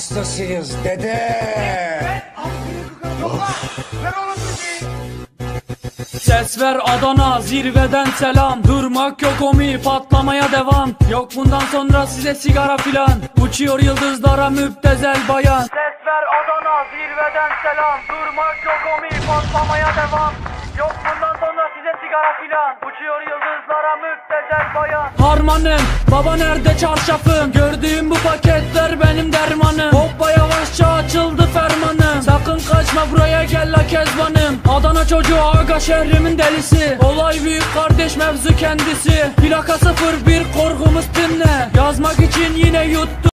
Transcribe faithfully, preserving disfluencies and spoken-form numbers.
hastasıyız dede. Ben ses ver Adana, zirveden selam. Durmak yok omi, patlamaya devam. Yok bundan sonra size sigara filan. Uçuyor yıldızlara müptezel bayan. Ses ver Adana, zirveden selam. Durmak yok omi, patlamaya devam. Yok bundan sonra size sigara filan. Uçuyor yıldızlara müptezel bayan. Harmanım, baba nerede çarşafım? Gördüğüm bu paketler benim dermanım. Hoppa yavaşça açıldı fermanım. Sakın kaçma buraya gel la kezbanım. Adana çocuğu aga şehrimin delisi. Olay büyük kardeş mevzu kendisi. Plaka sıfır bir korkumuz dinle. Yazmak için yine yuttu.